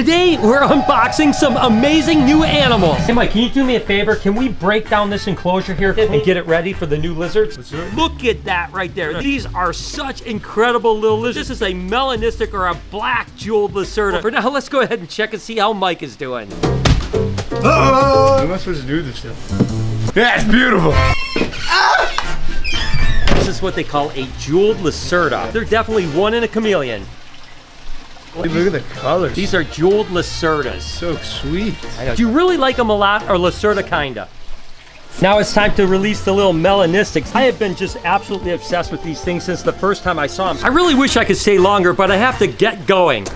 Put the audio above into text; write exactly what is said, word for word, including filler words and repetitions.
Today, we're unboxing some amazing new animals. Hey Mike, can you do me a favor? Can we break down this enclosure here and get it ready for the new lizards? Let's do it. Look at that right there. These are such incredible little lizards. This is a melanistic or a black jeweled lacerta. Well, for now, let's go ahead and check and see how Mike is doing. Uh-oh! What am I supposed to do with this stuff? That's beautiful! Ah! This is what they call a jeweled lacerta. They're definitely one in a chameleon. Dude, look at the colors. These are jeweled lacertas. So sweet. I know. Do you really like them a lot, or lacerta kinda? Now it's time to release the little melanistics. I have been just absolutely obsessed with these things since the first time I saw them. I really wish I could stay longer, but I have to get going.